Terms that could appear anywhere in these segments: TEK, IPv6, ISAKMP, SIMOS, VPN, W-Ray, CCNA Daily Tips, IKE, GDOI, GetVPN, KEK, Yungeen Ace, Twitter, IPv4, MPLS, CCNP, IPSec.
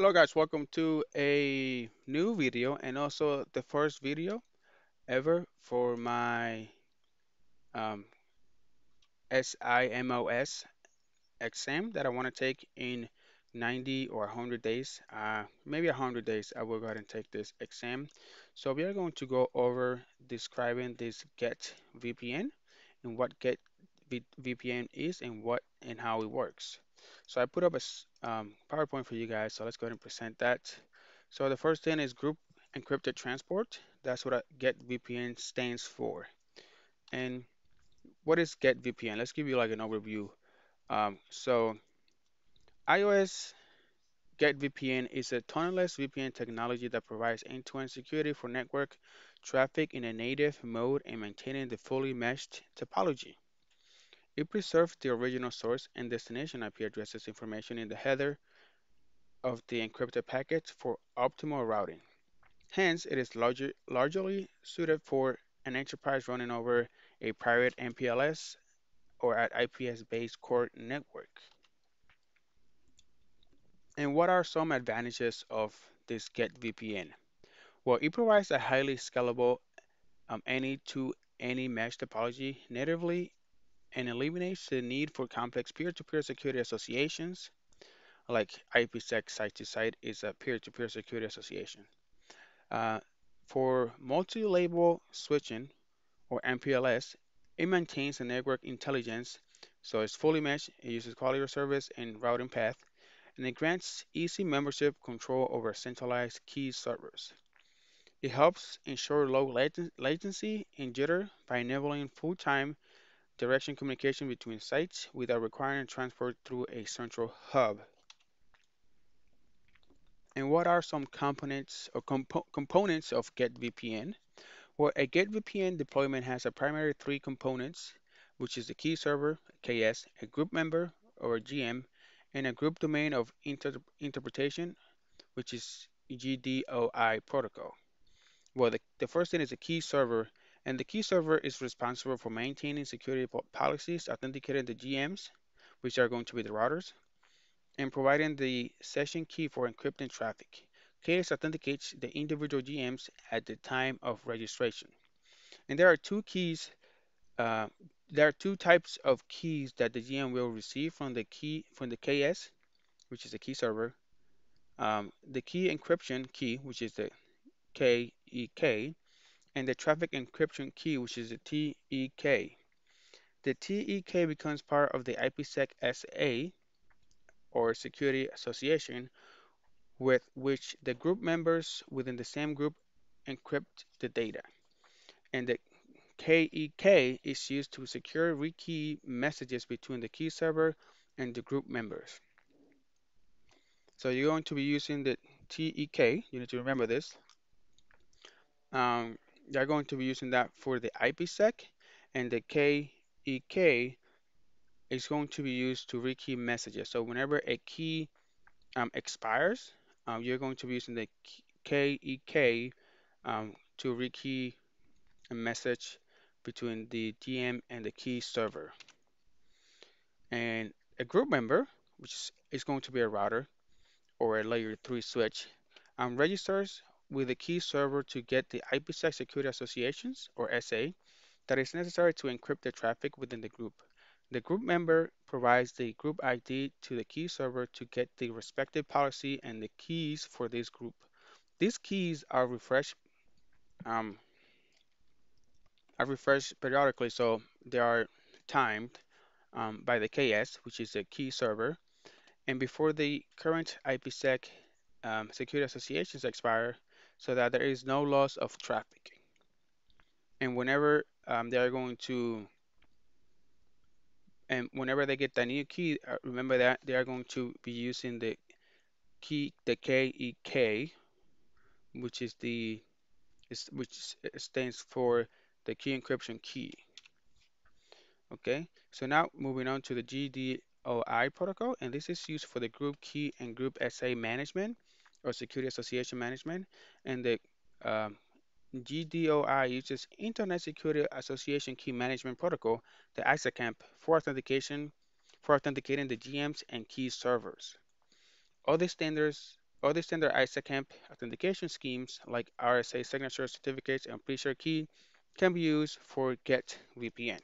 Hello guys, welcome to a new video and also the first video ever for my SIMOS exam that I want to take in 90 or 100 days, maybe 100 days I will go ahead and take this exam. So we are going to go over describing this GetVPN and what GetVPN is and how it works. So I put up a PowerPoint for you guys, so let's go ahead and present that. So the first thing is Group Encrypted Transport. That's what GetVPN stands for. And what is GetVPN? Let's give you like an overview. So iOS GetVPN is a tunnel-less VPN technology that provides end-to-end security for network traffic in a native mode and maintaining the fully meshed topology. It preserves the original source and destination IP addresses information in the header of the encrypted packets for optimal routing. Hence, it is largely suited for an enterprise running over a private MPLS or at IPS-based core network. And what are some advantages of this GetVPN? Well, it provides a highly scalable any-to-any mesh topology natively and eliminates the need for complex peer-to-peer security associations, like IPSec site-to-site is a peer-to-peer security association. For multi-label switching, or MPLS, it maintains the network intelligence, so it's fully meshed, it uses quality of service and routing path, and it grants easy membership control over centralized key servers. It helps ensure low latency and jitter by enabling full-time direction communication between sites without requiring transport through a central hub. And what are some components or components of GetVPN? Well, a GetVPN deployment has a primary three components, which is the key server, KS, a group member or a GM, and a group domain of interpretation, which is GDOI protocol. Well, the first thing is the key server. And the key server is responsible for maintaining security policies, authenticating the GMs, which are going to be the routers, and providing the session key for encrypting traffic. KS authenticates the individual GMs at the time of registration. And there are two keys. There are two types of keys that the GM will receive from the KS, which is the key server. The key encryption key, which is the KEK. And the traffic encryption key, which is the TEK. The TEK becomes part of the IPSec SA, or Security Association, with which the group members within the same group encrypt the data. And the KEK is used to secure rekey messages between the key server and the group members. So you're going to be using the TEK, you need to remember this. They're going to be using that for the IPSec, and the KEK is going to be used to rekey messages. So whenever a key expires, you're going to be using the KEK to rekey a message between the GM and the key server. And a group member, which is going to be a router or a layer 3 switch, registers with the key server to get the IPSec Security Associations, or SA, that is necessary to encrypt the traffic within the group. The group member provides the group ID to the key server to get the respective policy and the keys for this group. These keys are refreshed periodically, so they are timed by the KS, which is the key server, and before the current IPSec Security Associations expire, so that there is no loss of traffic. And whenever they get that new key, remember that they are going to be using the key, the KEK, which stands for the key encryption key. Okay, so now moving on to the GDOI protocol, and this is used for the group key and group SA management, or Security Association Management, and the GDOI uses Internet Security Association Key Management Protocol, the ISAKMP, for authenticating the GMs and key servers. Other standards Other standard ISAKMP authentication schemes like RSA signature certificates and pre-share key can be used for GetVPN.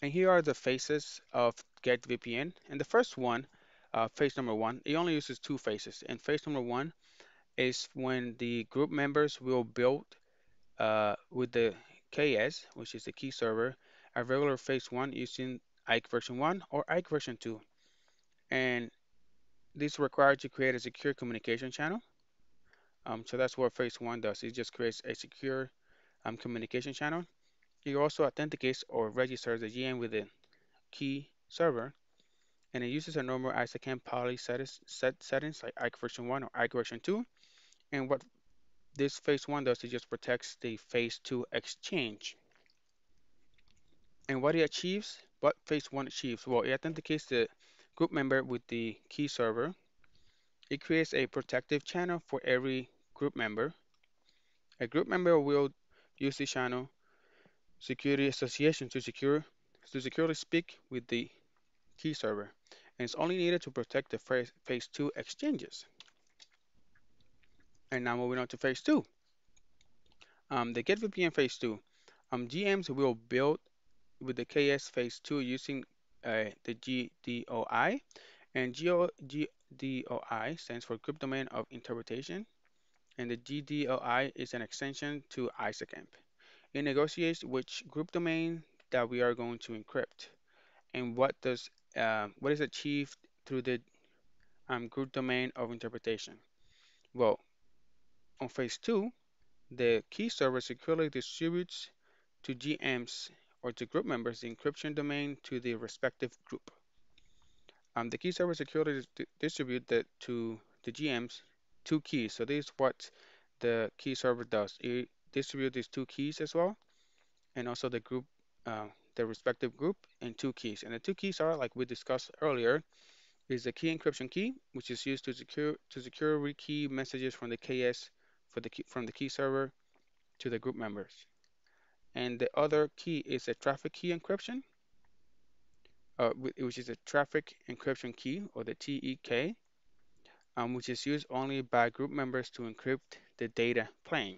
And here are the phases of GetVPN. And the first one, phase number one, it only uses two phases. And phase number one is when the group members will build with the KS, which is the key server, a regular phase one using IKE version 1 or IKE version 2. And this requires you create a secure communication channel. So that's what phase one does. It just creates a secure communication channel. It also authenticates or registers the GM with the key server, and it uses a normal ISAKMP poly settings like IKE version 1 or IKE version 2. And what this phase one does, it just protects the phase two exchange. And what it achieves, what phase one achieves, well, it authenticates the group member with the key server. It creates a protective channel for every group member. A group member will use the channel security association to securely speak with the key server, and it's only needed to protect the phase two exchanges. And now moving on to phase two, the GetVPN phase two, GMs will build with the KS phase two using the GDOI, and GDOI stands for Group Domain of Interpretation, and the GDOI is an extension to ISAKMP. It negotiates which group domain that we are going to encrypt, and what is achieved through the group domain of interpretation. Well, on phase two, the key server securely distributes to GMs or to group members the encryption domain to the respective group. The key server securely distributes to the GMs two keys. So this is what the key server does. It distributes these two keys as well, and also the group, the respective group, and two keys. And the two keys are, like we discussed earlier, is the key encryption key, which is used to secure rekey messages from the KS from the key server to the group members. And the other key is a traffic key encryption, which is a traffic encryption key, or the TEK, which is used only by group members to encrypt the data plane.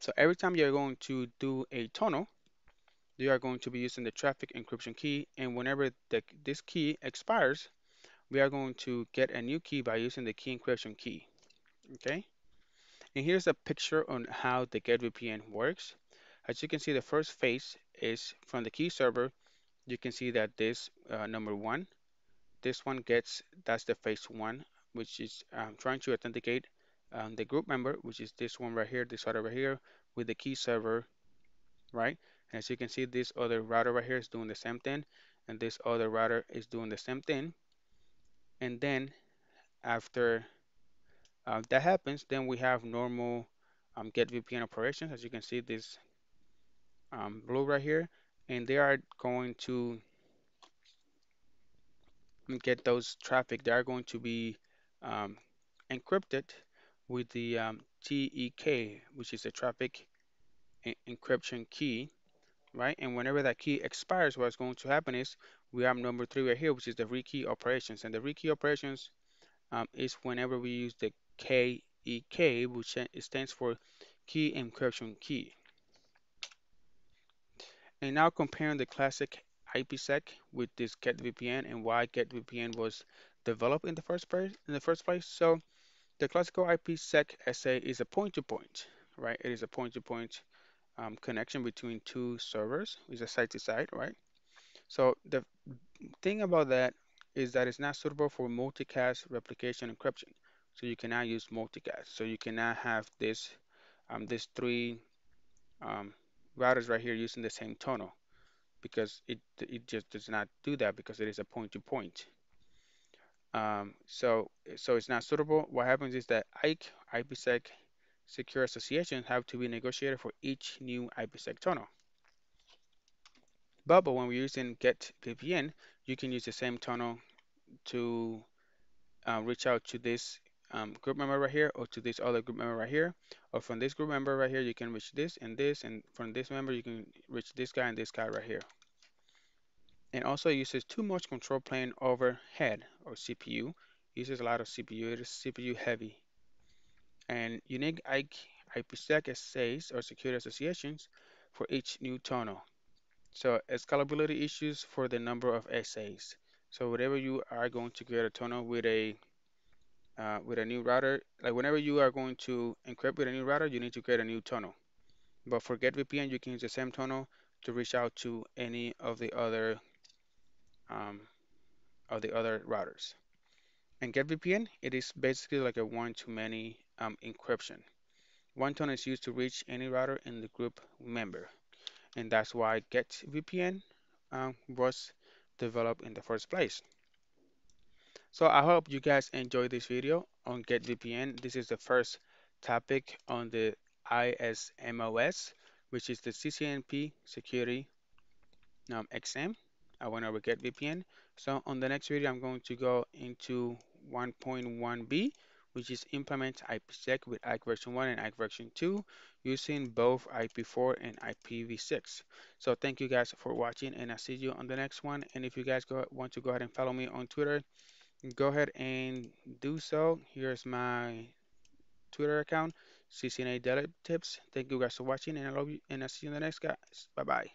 So every time you're going to do a tunnel, you are going to be using the traffic encryption key, and whenever this key expires, we are going to get a new key by using the key encryption key. Okay. And here's a picture on how the GetVPN works. As you can see, the first phase is from the key server. You can see that this number one, this one gets, that's the phase one, which is trying to authenticate the group member, which is this one right here, this router right here, with the key server, right? And as you can see, this other router right here is doing the same thing, and this other router is doing the same thing. And then after that happens, then we have normal GetVPN operations. As you can see, this blue right here, and they are going to get those traffic. They are going to be encrypted with the TEK, which is a traffic encryption key, right? And whenever that key expires, what's going to happen is we have number three right here, which is the rekey operations. And the rekey operations is whenever we use the KEK, which stands for key encryption key. And now comparing the classic IPSec with this GetVPN and why GetVPN was developed in the first place. So the classical IPSec SA is a point-to-point, right? It is a point-to-point connection between two servers. It's a side-to-side, right? So the thing about that is that it's not suitable for multicast replication encryption. So you cannot use multicast. So you cannot have this, these three routers right here using the same tunnel, because it just does not do that, because it is a point-to-point. So it's not suitable. What happens is that IKE, IPSec, secure associations have to be negotiated for each new IPSec tunnel. But when we're using GetVPN, you can use the same tunnel to reach out to this group member right here, or to this other group member right here, or from this group member right here, you can reach this and this, and from this member, you can reach this guy and this guy right here. and also uses too much control plane over head or CPU. Uses a lot of CPU, it is CPU heavy. And unique IPSec SAs or security associations for each new tunnel. So scalability issues for the number of SAs. So whenever you are going to create a tunnel with a new router, like whenever you are going to encrypt with a new router, you need to create a new tunnel. But for GetVPN, you can use the same tunnel to reach out to any of the other routers. And GetVPN, it is basically like a one-to-many encryption. One tunnel is used to reach any router in the group member, and that's why GetVPN was developed in the first place. So I hope you guys enjoyed this video on GetVPN. This is the first topic on the ISMOS, which is the CCNP security exam. I went over GetVPN. So on the next video, I'm going to go into 1.1b, which is implement IPSec with IKE version 1 and IKE version 2 using both IP4 and IPv6. So thank you guys for watching, and I'll see you on the next one. And if you guys want to go ahead and follow me on Twitter, go ahead and do so. Here's my Twitter account, CCNA Daily Tips. Thank you guys for watching, and I love you, and I'll see you in the next, guys. Bye-bye.